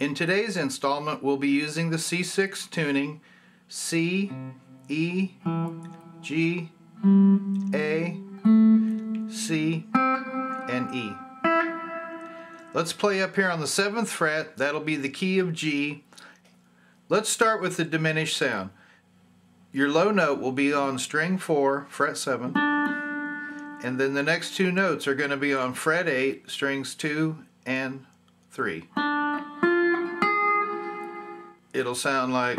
In today's installment, we'll be using the C6th tuning, C, E, G, A, C, and E. Let's play up here on the 7th fret. That'll be the key of G. Let's start with the diminished sound. Your low note will be on string 4, fret 7, and then the next two notes are going to be on fret 8, strings 2 and 3. It'll sound like.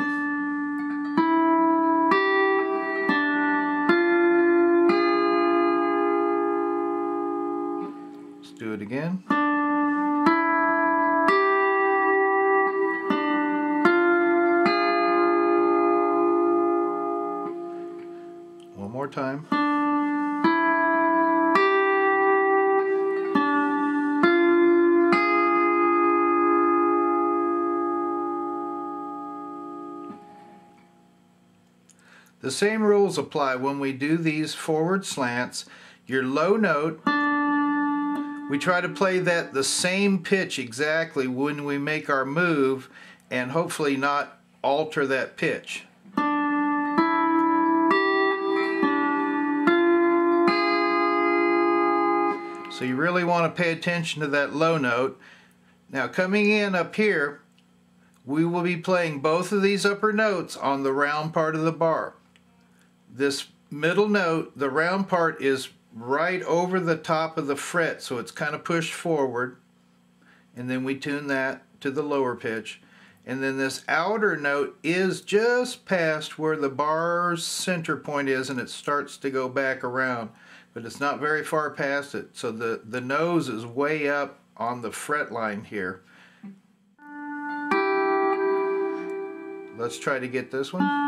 Let's do it again. One more time. The same rules apply when we do these forward slants. Your low note, we try to play that the same pitch exactly when we make our move and hopefully not alter that pitch. So you really want to pay attention to that low note. Now coming in up here, we will be playing both of these upper notes on the round part of the bar. This middle note, the round part, is right over the top of the fret, so it's kind of pushed forward, and then we tune that to the lower pitch, and then this outer note is just past where the bar's center point is, and it starts to go back around, but it's not very far past it, so the nose is way up on the fret line here. Let's try to get this one.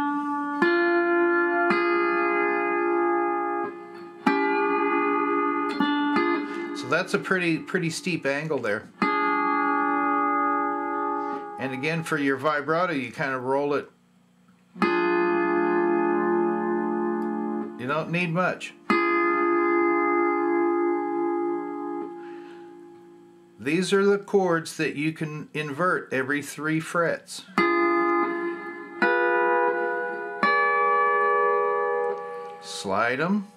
That's a pretty steep angle there. And again, for your vibrato, you kind of roll it. You don't need much. These are the chords that you can invert every 3 frets. Slide them.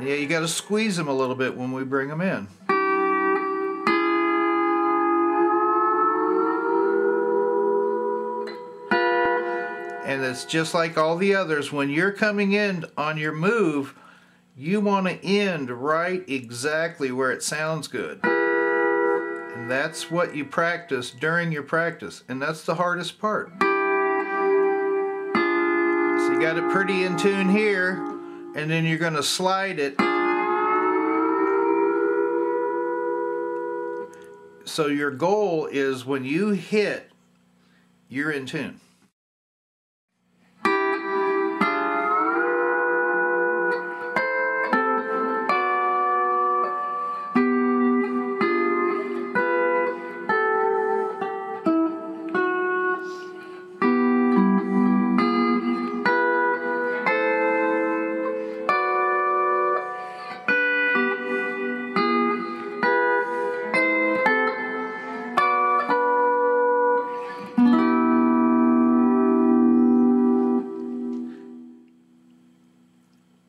Yeah, you got to squeeze them a little bit when we bring them in. And it's just like all the others. When you're coming in on your move, you want to end right exactly where it sounds good. And that's what you practice during your practice. And that's the hardest part. So you got it pretty in tune here. And then you're going to slide it so your goal is when you hit, you're in tune.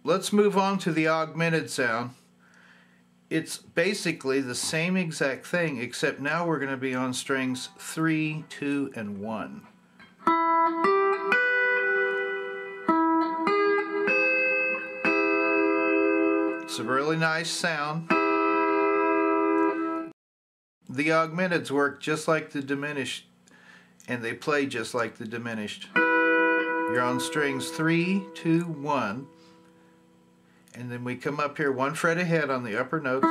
Let's move on to the augmented sound. It's basically the same exact thing, except now we're going to be on strings 3, 2, and 1. It's a really nice sound. The augmenteds work just like the diminished, and they play just like the diminished. You're on strings 3, 2, 1. And then we come up here 1 fret ahead on the upper notes.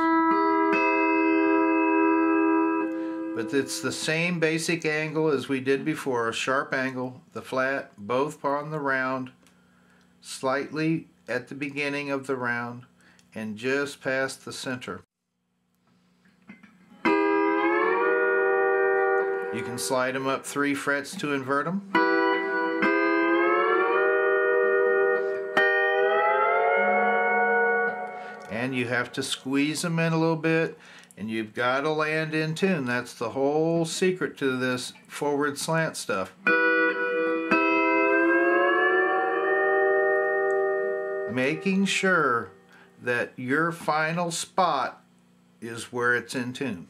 But it's the same basic angle as we did before, a sharp angle, the flat, both on the round, slightly at the beginning of the round, and just past the center. You can slide them up 3 frets to invert them. and you have to squeeze them in a little bit, and you've got to land in tune. That's the whole secret to this forward slant stuff. Making sure that your final spot is where it's in tune.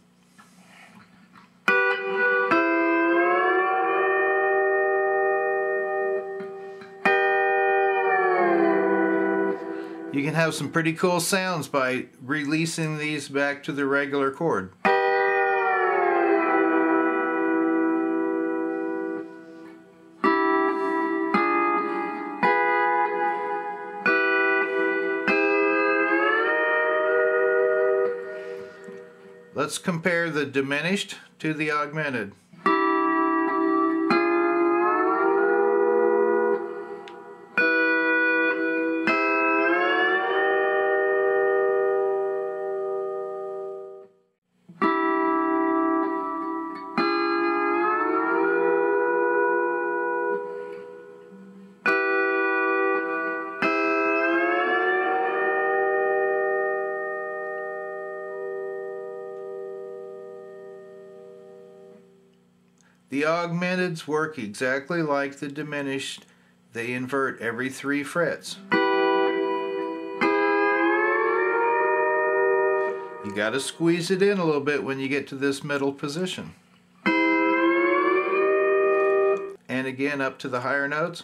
You can have some pretty cool sounds by releasing these back to the regular chord. Let's compare the diminished to the augmented. The augmenteds work exactly like the diminished. They invert every 3 frets. You got to squeeze it in a little bit when you get to this middle position. And again up to the higher notes.